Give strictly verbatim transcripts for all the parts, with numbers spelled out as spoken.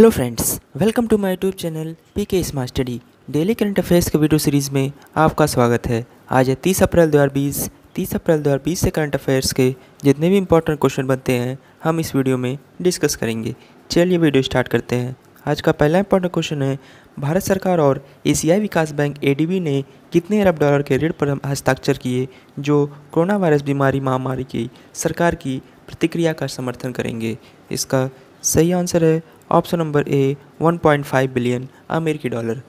Hello friends, welcome to my YouTube channel PK smart study. Daily current affairs के video series में आपका स्वागत है। आज है तीस अप्रैल दो हज़ार बीस। तीस अप्रैल दो हज़ार बीस से करंट अफेयर्स के जितने भी इंपॉर्टेंट क्वेश्चन बनते हैं हम इस वीडियो में डिस्कस करेंगे। चलिए वीडियो स्टार्ट करते हैं। आज का पहला इंपॉर्टेंट क्वेश्चन है, भारत सरकार और एशियाई विकास बैंक ए डी बी ने कितने अरब डॉलर के ऋण पर हस्ताक्षर किए जो कोरोना वायरस बीमारी महामारी की सरकार की प्रतिक्रिया का समर्थन करेंगे। इसका सही आंसर है ऑप्शन नंबर ए एक पॉइंट पाँच बिलियन अमेरिकी डॉलर।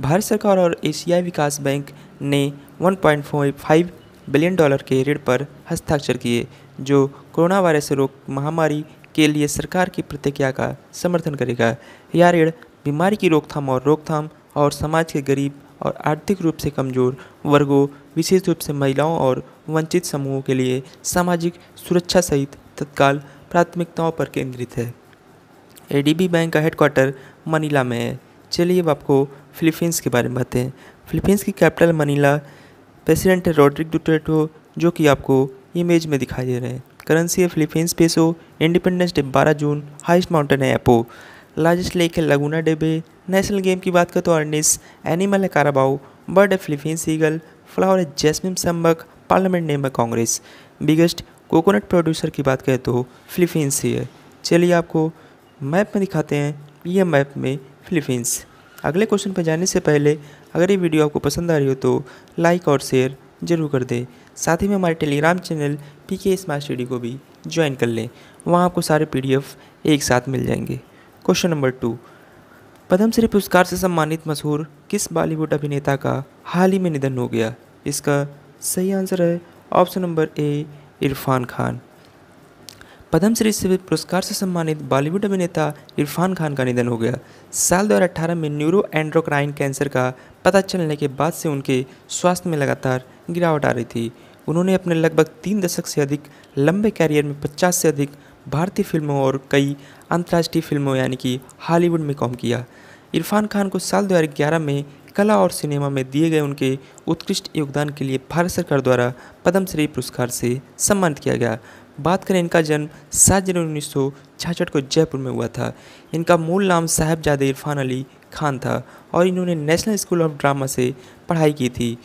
भारत सरकार और एशियाई विकास बैंक ने एक पॉइंट पाँच बिलियन डॉलर के ऋण पर हस्ताक्षर किए जो कोरोना वायरस रोग महामारी के लिए सरकार की प्रतिक्रिया का समर्थन करेगा। यह ऋण बीमारी की रोकथाम और रोकथाम और समाज के गरीब और आर्थिक रूप से कमज़ोर वर्गों, विशेष रूप से महिलाओं और वंचित समूहों के लिए सामाजिक सुरक्षा सहित तत्काल प्राथमिकताओं पर केंद्रित है। ए डी बी बैंक का हेडक्वार्टर मनीला में है। चलिए अब आपको फिलीपींस के बारे में बताते हैं। फिलीपींस की कैपिटल मनीला, प्रेसिडेंट है रोड्रिक डुटेर्टो जो कि आपको इमेज में दिखाई दे रहे हैं। करेंसी है फिलीपींस पेसो। इंडिपेंडेंस डे बारह जून। हाइस्ट माउंटेन है एपो। लार्जेस्ट लेक है Laguna de Bay. National game की बात करें तो अर्निस। एनिमल है काराबाओ। बर्ड है फिलीपींस ईगल। फ्लावर है जैस्मिन संबक। पार्लियामेंट नेम है कांग्रेस। बिगेस्ट कोकोनट प्रोड्यूसर की बात करें तो फिलीपींस ही है। चलिए आपको मैप में दिखाते हैं, ये मैप में फिलीपींस। अगले क्वेश्चन पर जाने से पहले अगर ये वीडियो आपको पसंद आ रही हो तो लाइक और शेयर जरूर कर दें। साथ ही में हमारे Telegram channel PK smart study को भी ज्वाइन कर लें, वहाँ आपको सारे पी डी एफ एक साथ मिल जाएंगे। क्वेश्चन नंबर टू, पद्मश्री पुरस्कार से सम्मानित मशहूर किस बॉलीवुड अभिनेता का हाल ही में निधन हो गया। इसका सही आंसर है option number A Irfan Khan. Padmashri से पुरस्कार से सम्मानित बॉलीवुड अभिनेता इरफान खान का निधन हो गया। साल दो हज़ार अठारह में न्यूरो एंड्रोक्राइन कैंसर का पता चलने के बाद से उनके स्वास्थ्य में लगातार गिरावट आ रही थी। उन्होंने अपने लगभग तीन दशक से अधिक लंबे कैरियर में पचास से अधिक भारतीय फिल्मों और कई अंतर्राष्ट्रीय फिल्मों यानी कि हॉलीवुड में काम किया। इरफान खान को साल दो हज़ार ग्यारह में कला और सिनेमा में दिए गए उनके उत्कृष्ट योगदान के लिए भारत सरकार द्वारा पद्मश्री पुरस्कार से सम्मानित किया गया। बात करें, इनका जन्म सात जनवरी उन्नीस सौ छियासठ को जयपुर में हुआ था। इनका मूल नाम साहबजादे इरफान अली खान था और इन्होंने नेशनल स्कूल ऑफ ड्रामा से पढ़ाई की थी।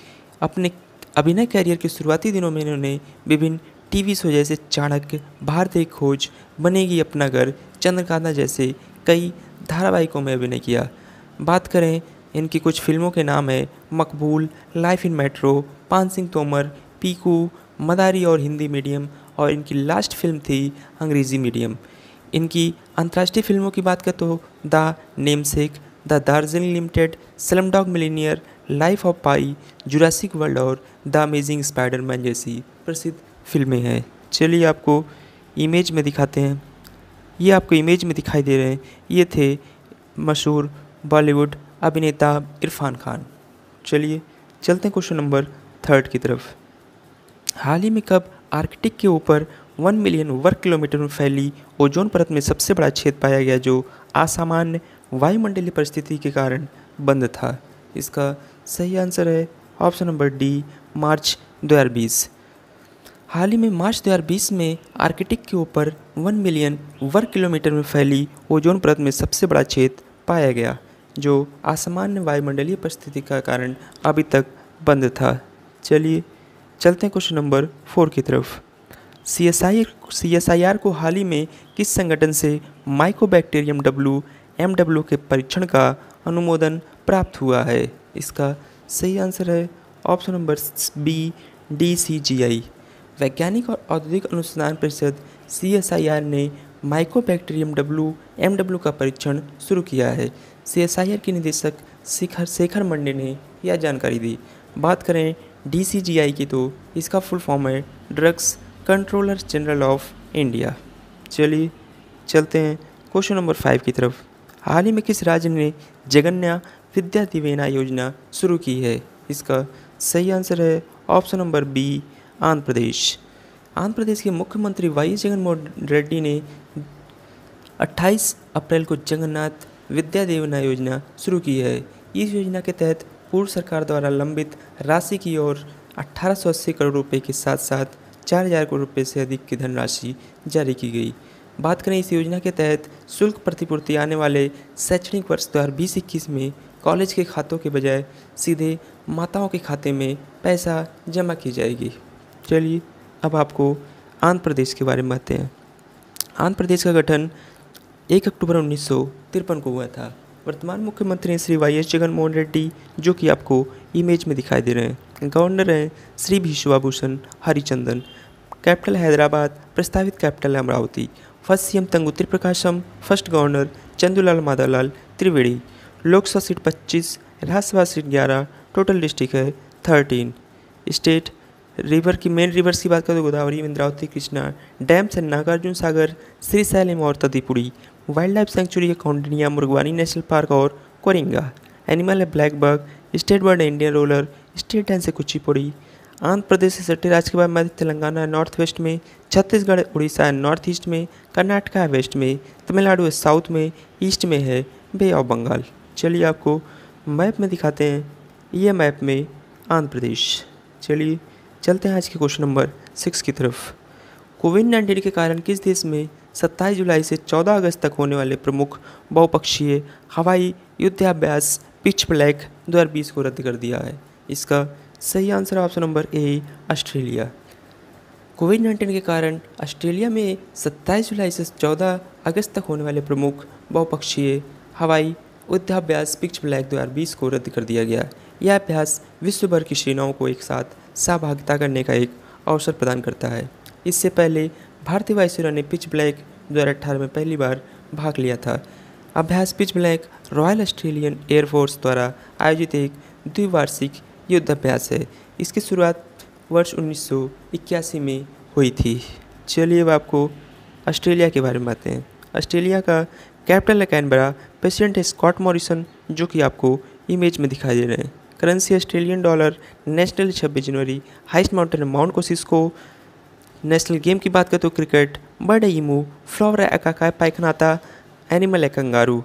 अपने अभिनय कैरियर के शुरुआती दिनों में इन्होंने विभिन्न टीवी शो जैसे चाणक्य, भारतीय खोज, बनेगी अपना घर, चंद्रकांता जैसे कई धारावाहिकों में अभिनय किया। बात करें, इनकी कुछ फिल्मों के नाम है मकबूल, लाइफ इन मेट्रो, पान सिंह तोमर, पीकू, मदारी और हिंदी मीडियम, और इनकी लास्ट फिल्म थी अंग्रेज़ी मीडियम। इनकी अंतर्राष्ट्रीय फिल्मों की बात करें तो the Namesake, the Darjeeling Limited, Slumdog Millionaire, Life of Pi, Jurassic World और द अमेजिंग स्पाइडरमैन जैसी प्रसिद्ध फिल्में हैं। चलिए आपको इमेज में दिखाते हैं, ये आपको इमेज में दिखाई दे रहे हैं। ये थे मशहूर बॉलीवुड अभिनेता इरफान खान। चलिए चलते हैं क्वेश्चन नंबर थर्ड की तरफ। हाल ही में कब आर्कटिक के ऊपर वन मिलियन वर्ग किलोमीटर में फैली ओजोन परत में सबसे बड़ा छेद पाया गया जो असामान्य वायुमंडलीय परिस्थिति के कारण बंद था। इसका सही आंसर है ऑप्शन नंबर डी मार्च दो हज़ार बीस। हाल ही में मार्च दो हज़ार बीस में आर्कटिक के ऊपर वन मिलियन वर्ग किलोमीटर में फैली ओजोन परत में सबसे बड़ा छेद पाया गया जो असामान्य वायुमंडलीय परिस्थिति का कारण अभी तक बंद था। चलिए चलते हैं क्वेश्चन नंबर फोर की तरफ। C S I C S I R को हाल ही में किस संगठन से माइकोबैक्टीरियम डब्ल्यू एम डब्ल्यू के परीक्षण का अनुमोदन प्राप्त हुआ है। इसका सही आंसर है option number B D C G I. वैज्ञानिक और औद्योगिक अनुसंधान परिषद सी एस आई आर ने माइकोबैक्टीरियम डब्ल्यू एम डब्ल्यू का परीक्षण शुरू किया है। सी एस आई आर के निदेशक शेखर शेखर मंडे ने यह जानकारी दी। बात करें डी सी जी आई की तो इसका फुल फॉर्म है drugs controller general of India. चलिए चलते हैं क्वेश्चन नंबर फाइव की तरफ। हाल ही में किस राज्य ने जगन्नाथ विद्या देवेना योजना शुरू की है। इसका सही आंसर है option number B Andhra Pradesh. Andhra Pradesh के मुख्यमंत्री वाई जगनमोहन रेड्डी ने अट्ठाईस अप्रैल को जगन्नाथ विद्या देवेना योजना शुरू की है। इस योजना के तहत पूर्व सरकार द्वारा लंबित राशि की ओर अठारह सौ अस्सी करोड़ रुपए के साथ साथ चार हज़ार करोड़ रुपए से अधिक की धनराशि जारी की गई। बात करें इस योजना के तहत शुल्क प्रतिपूर्ति आने वाले शैक्षणिक वर्ष दो हज़ार बीस इक्कीस में कॉलेज के खातों के बजाय सीधे माताओं के खाते में पैसा जमा की जाएगी। चलिए अब आपको आंध्र प्रदेश के बारे में बताते हैं। आंध्र प्रदेश का गठन एक अक्टूबर उन्नीस सौ तिरपन को हुआ था। वर्तमान मुख्यमंत्री हैं श्री वाई एस जगनमोहन रेड्डी, जो कि आपको इमेज में दिखाई दे रहे हैं। गवर्नर हैं श्री विश्वाभूषण हरिचंदन। कैपिटल हैदराबाद, प्रस्तावित capital Amaravati. First CM Tanguturi Prakasam. First governor Chandulal Madhavlal त्रिवेणी। लोकसभा सीट पच्चीस, राज्यसभा सीट ग्यारह, टोटल डिस्ट्रिक्ट है थर्टीन। स्टेट रिवर की मेन रिवर्स की बात करें तो गोदावरी, इंद्रावती, कृष्णा। डैम्स हैं नागार्जुन सागर, श्रीशैल और तदीपुरी। वाइल्ड लाइफ सेंचुरी है कौंडिनिया, मुर्गवानी नेशनल पार्क और कोरिंगा। एनिमल है ब्लैक बग। स्टेट बर्ड है इंडियन रोलर। स्टेट डांस है कुचिपुड़ी। आंध्र प्रदेश से सटे राज्य के बाद मध्य तेलंगाना है नॉर्थ वेस्ट में। छत्तीसगढ़, उड़ीसा है नॉर्थ ईस्ट में। कर्नाटका है वेस्ट में। तमिलनाडु है साउथ में। ईस्ट में है बे ऑफ बंगाल। चलिए आपको मैप में दिखाते हैं, ये मैप में आंध्र प्रदेश। चलिए चलते हैं आज के क्वेश्चन नंबर सिक्स की तरफ। कोविड नाइन्टीन के कारण किस देश में सत्ताईस जुलाई से चौदह अगस्त तक होने वाले प्रमुख बहुपक्षीय हवाई युद्धाभ्यास पिच ब्लैक दो हज़ार बीस को रद्द कर दिया है? इसका सही answer option number A, Australia. COVID nineteen के कारण ऑस्ट्रेलिया में सत्ताईस जुलाई से चौदह अगस्त तक होने वाले प्रमुख बहुपक्षीय हवाई युद्धाभ्यास पिच ब्लैक दो हज़ार बीस को रद्द कर दिया गया। यह अभ्यास विश्व भर की सेनाओं को एक साथ सहभागिता करने का एक अवसर प्रदान करता है। इससे पहले भारतीय वायुसेना ने पिच ब्लैक दो हज़ार अठारह में पहली बार भाग लिया था। अभ्यास pitch black royal Australian air force द्वारा आयोजित एक द्विवार्षिक युद्धाभ्यास है। इसकी शुरुआत वर्ष उन्नीस सौ इक्यासी में हुई थी। चलिए अब आपको ऑस्ट्रेलिया के बारे में बताते हैं। ऑस्ट्रेलिया का कैपिटल है कैनबरा। प्रेसिडेंट है स्कॉट मॉरिसन, जो कि आपको इमेज में दिखाई दे रहे हैं। Currency Australian dollar. नेशनल छब्बीस जनवरी। Highest mountain mount Kosciuszko. National game की बात करें तो क्रिकेट। बर्ड है ईमू। फ्लावर है अकाकाय पाइकनाता। एनिमल है कंगारू।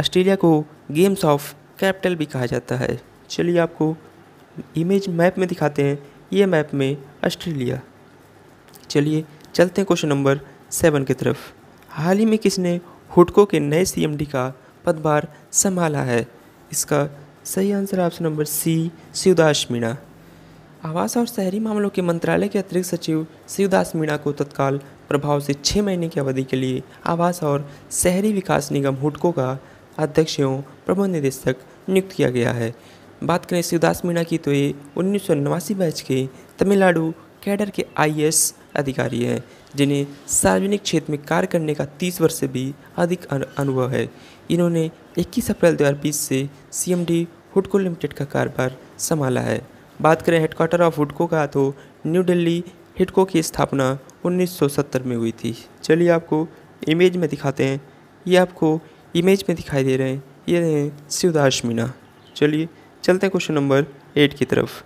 ऑस्ट्रेलिया को गेम्स ऑफ कैपिटल भी कहा जाता है। चलिए आपको इमेज मैप में दिखाते हैं, ये मैप में ऑस्ट्रेलिया। चलिए चलते हैं क्वेश्चन नंबर सेवन की तरफ। हाल ही में किसने हुडको के नए सीएमडी का पदभार संभाला है? इसका सही answer option number C, Shivdas Meena. आवास और शहरी मामलों के मंत्रालय के अतिरिक्त सचिव शिवदास मीणा को तत्काल प्रभाव से छः महीने की अवधि के लिए आवास और शहरी विकास निगम हुडको का अध्यक्ष एवं प्रबंध निदेशक नियुक्त किया गया है। बात करें शिवदास मीणा की तो ये उन्नीस सौ नवासी बैच के तमिलनाडु कैडर के आईएएस अधिकारी हैं, जिन्हें सार्वजनिक क्षेत्र में कार्य करने का तीस वर्ष से भी अधिक अनुभव है। इन्होंने इक्कीस अप्रैल दो हज़ार बीस से सी एम डी हुडको लिमिटेड का कारोबार संभाला है। बात करें हेडक्वार्टर ऑफ हुडको का तो न्यू दिल्ली। हुडको की स्थापना उन्नीस सौ सत्तर में हुई थी। चलिए आपको इमेज में दिखाते हैं, ये आपको इमेज में दिखाई दे रहे हैं, ये हैं शिवदास मीणा। चलिए चलते हैं क्वेश्चन नंबर एट की तरफ।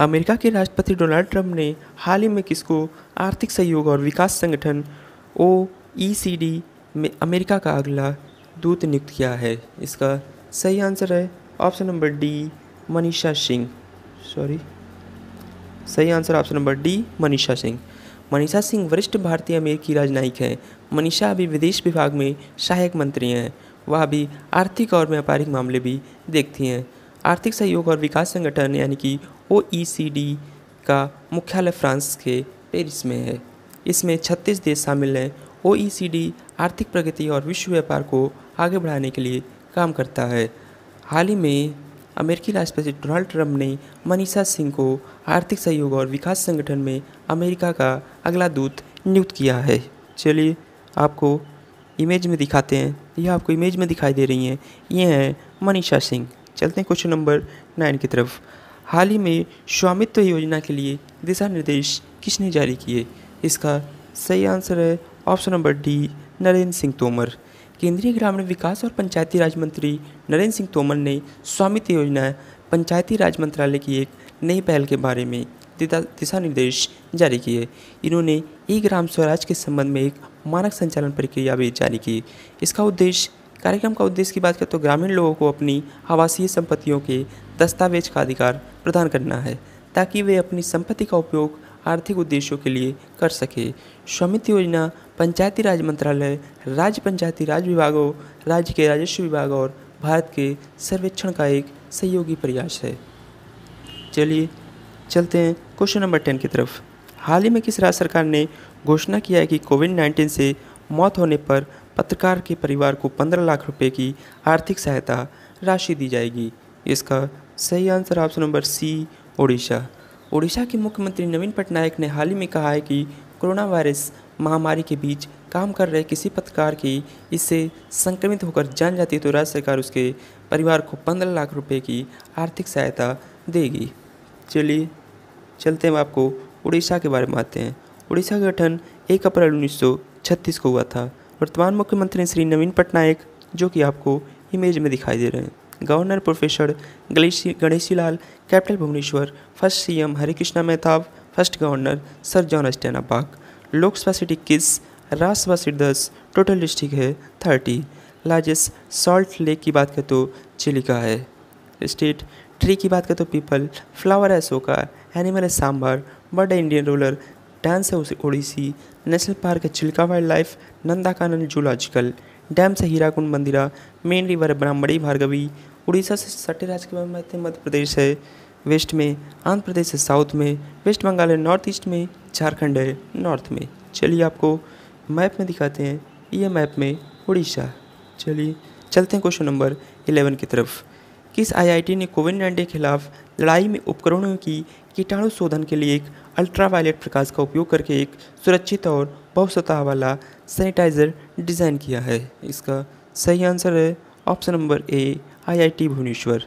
अमेरिका के राष्ट्रपति डोनाल्ड ट्रंप ने हाल ही में किसको आर्थिक सहयोग और विकास संगठन ओ ई सी डी में अमेरिका का अगला दूत नियुक्त किया है? इसका सही आंसर है option number D, Manisha Singh. Sorry सही answer option number D, Manisha Singh. Manisha Singh वरिष्ठ भारतीय अमेरिकी राजनयिक हैं। मनीषा अभी विदेश विभाग में सहायक मंत्री हैं। वह अभी आर्थिक और व्यापारिक मामले भी देखती हैं। आर्थिक सहयोग और विकास संगठन यानी कि ओ ई सी डी का मुख्यालय फ्रांस के पेरिस में है। इसमें छत्तीस देश शामिल हैं। ओ ई सी डी आर्थिक प्रगति और विश्व व्यापार को आगे बढ़ाने के लिए काम करता है। हाल ही में अमेरिकी राष्ट्रपति डोनाल्ड ट्रंप ने मनीषा सिंह को आर्थिक सहयोग और विकास संगठन में अमेरिका का अगला दूत नियुक्त किया है। चलिए आपको इमेज में दिखाते हैं, यह आपको इमेज में दिखाई दे रही हैं, ये हैं मनीषा सिंह। चलते हैं क्वेश्चन नंबर नाइन की तरफ। हाल ही में स्वामित्व योजना के लिए दिशा निर्देश किसने जारी किए? इसका सही आंसर है option number D, Narendra Singh Tomar. केंद्रीय ग्रामीण विकास और पंचायती राज मंत्री नरेंद्र सिंह तोमर ने स्वामित्व योजना पंचायती राज मंत्रालय की एक नई पहल के बारे में दिशा निर्देश जारी किए। इन्होंने ई ग्राम स्वराज के संबंध में एक मानक संचालन प्रक्रिया भी जारी की। इसका उद्देश्य, कार्यक्रम का उद्देश्य की बात करें तो ग्रामीण लोगों को अपनी आवासीय संपत्तियों के दस्तावेज का अधिकार प्रदान करना है, ताकि वे अपनी संपत्ति का उपयोग आर्थिक उद्देश्यों के लिए कर सके। स्वामित्व योजना पंचायती राज मंत्रालय, राज्य पंचायती राज विभागों, राज्य के राजस्व विभाग और भारत के सर्वेक्षण का एक सहयोगी प्रयास है। चलिए चलते हैं क्वेश्चन नंबर टेन की तरफ। हाल ही में किस राज्य सरकार ने घोषणा किया है कि कोविड नाइन्टीन से मौत होने पर पत्रकार के परिवार को पंद्रह लाख रुपए की आर्थिक सहायता राशि दी जाएगी? इसका सही answer option number C, Odisha. Odisha के मुख्यमंत्री नवीन पटनायक ने हाल ही में कहा है कि कोरोना वायरस महामारी के बीच काम कर रहे किसी पत्रकार की इससे संक्रमित होकर जान जाती है तो राज्य सरकार उसके परिवार को पंद्रह लाख रुपए की आर्थिक सहायता देगी। चलिए चलते हैं आपको उड़ीसा के बारे में आते हैं। उड़ीसा का गठन एक अप्रैल उन्नीस सौ छत्तीस को हुआ था। वर्तमान मुख्यमंत्री श्री नवीन पटनायक, जो कि आपको इमेज में दिखाई दे रहे हैं। Governor professor Ganeshi Lal, capital Bhubaneswar. First CM Harekrushna Mahtab, first governor sir John स्टैनबाक। लोकसभा सीट इक्कीस, राज्यसभा सीट दस, टोटल डिस्ट्रिक्ट है थर्टी। लार्जेस्ट सॉल्ट लेक की बात करें तो चिलिका है। स्टेट ट्री की बात करें तो पीपल, फ्लावर है अशोका, एनिमल है सांभर, बर्ड है इंडियन रोलर, डांस है ओडिसी, नेशनल पार्क है Chilika wildlife, Nandankanan zoological, dam से हीराकुंड मंदिरा, मेन रिवर है ब्राह्मणी भार्गवी। उड़ीसा से सटे राज्य के बारे में मध्य प्रदेश है वेस्ट में, आंध्र प्रदेश है साउथ में, वेस्ट बंगाल है नॉर्थ ईस्ट में, झारखंड है नॉर्थ में। चलिए आपको मैप में दिखाते हैं, ये मैप में उड़ीसा। चलिए चलते हैं क्वेश्चन नंबर इलेवन की तरफ। किस आईआईटी ने कोविड नाइन्टीन के खिलाफ लड़ाई में उपकरणों की कीटाणु शोधन के लिए एक अल्ट्रावायलेट प्रकाश का उपयोग करके एक सुरक्षित और बहुसतह वाला सैनिटाइजर डिज़ाइन किया है? इसका सही आंसर है option number A, IIT Bhubaneswar.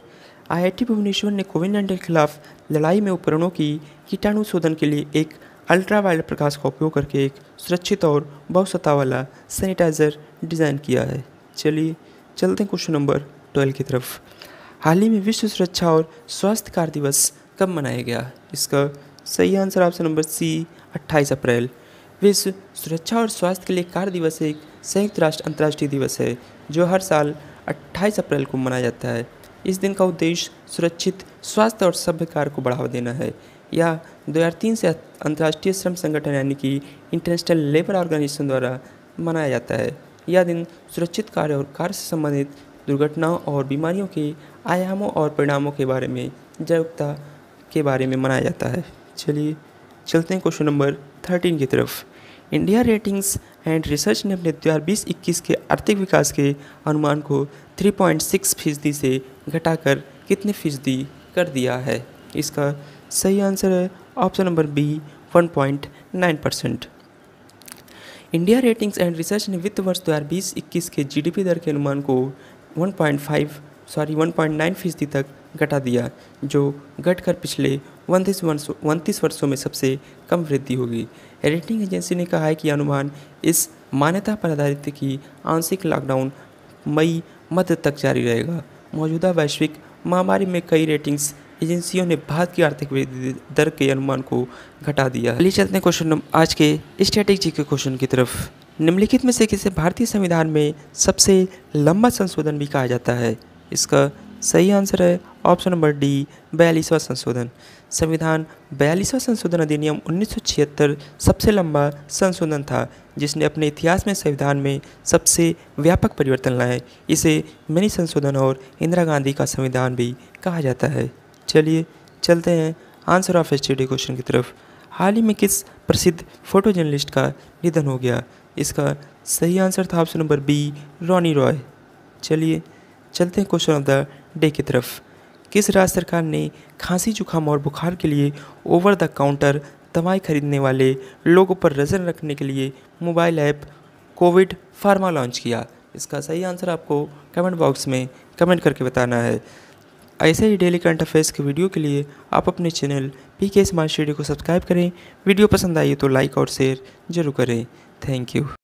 IIT Bhubaneswar ने कोविड नाइन्टीन के खिलाफ लड़ाई में उपकरणों की कीटाणु शोधन के लिए एक अल्ट्रावायलेट प्रकाश का उपयोग करके एक सुरक्षित और बहुसतह वाला सैनिटाइजर डिज़ाइन किया है। चलिए चलते हैं क्वेश्चन नंबर ट्वेल्व की तरफ। हाल ही में विश्व सुरक्षा और स्वास्थ्य कार्य दिवस कब मनाया गया? इसका सही आंसर ऑप्शन नंबर सी, अट्ठाईस अप्रैल। विश्व सुरक्षा और स्वास्थ्य के लिए कार्य दिवस एक संयुक्त राष्ट्र अंतर्राष्ट्रीय दिवस है जो हर साल अट्ठाईस अप्रैल को मनाया जाता है। इस दिन का उद्देश्य सुरक्षित, स्वास्थ्य और सभ्य कार्य को बढ़ावा देना है। यह दो हज़ार तीन से अंतर्राष्ट्रीय श्रम संगठन यानी कि इंटरनेशनल लेबर ऑर्गेनाइजेशन द्वारा मनाया जाता है। यह दिन सुरक्षित कार्य और कार्य से संबंधित दुर्घटनाओं और बीमारियों के आयामों और परिणामों के बारे में जागरूकता के बारे में मनाया जाता है। चलिए चलते हैं क्वेश्चन नंबर थर्टीन की तरफ। इंडिया रेटिंग्स एंड रिसर्च ने अपने दो हज़ार बीस इक्कीस के आर्थिक विकास के अनुमान को तीन दशमलव छह फीसदी से घटाकर कितने फीसदी कर दिया है? इसका सही आंसर है option number B, one point nine percent. India ratings and research ने वित्त वर्ष दो हज़ार बीस इक्कीस के जीडीपी दर के अनुमान को one point five sorry one point nine फीसदी तक घटा दिया, जो घटकर पिछले उनतीस वर्षों उनतीस वर्षों में सबसे कम वृद्धि होगी। रेटिंग एजेंसी ने कहा है कि अनुमान इस मान्यता पर आधारित कि आंशिक लॉकडाउन मई मध्य तक जारी रहेगा। मौजूदा वैश्विक महामारी में कई रेटिंग्स एजेंसियों ने भारत की आर्थिक वृद्धि दर के अनुमान को घटा दिया। चलिए चलते हैं क्वेश्चन नंबर आज के स्टैटिक जीके क्वेश्चन की तरफ। निम्नलिखित में से किसे भारतीय संविधान में सबसे लंबा संशोधन भी कहा जाता है? इसका सही आंसर है ऑप्शन नंबर डी, बयालीसवां संशोधन। संविधान बयालीसवां संशोधन अधिनियम उन्नीस सौ छिहत्तर सबसे लंबा संशोधन था जिसने अपने इतिहास में संविधान में सबसे व्यापक परिवर्तन लाए। इसे मिनी संशोधन और इंदिरा गांधी का संविधान भी कहा जाता है। चलिए चलते हैं आंसर ऑफ स्टडी क्वेश्चन की तरफ। हाल ही में किस प्रसिद्ध फोटो जर्नलिस्ट का निधन हो गया? इसका सही आंसर था option number B, Ronnie Roy. चलिए चलते हैं क्वेश्चन ऑफ द डे की तरफ। किस राज्य सरकार ने खांसी, जुखाम और बुखार के लिए ओवर द काउंटर दवाएं खरीदने वाले लोगों पर नज़र रखने के लिए mobile app COVID pharma launch किया? इसका सही आंसर आपको कमेंट बॉक्स में कमेंट करके बताना है। ऐसे ही डेली करंट अफेयर्स के वीडियो के लिए आप अपने चैनल पीके स्मार्ट स्टडी को सब्सक्राइब करें। वीडियो पसंद आई तो लाइक और शेयर जरूर करें। Thank you.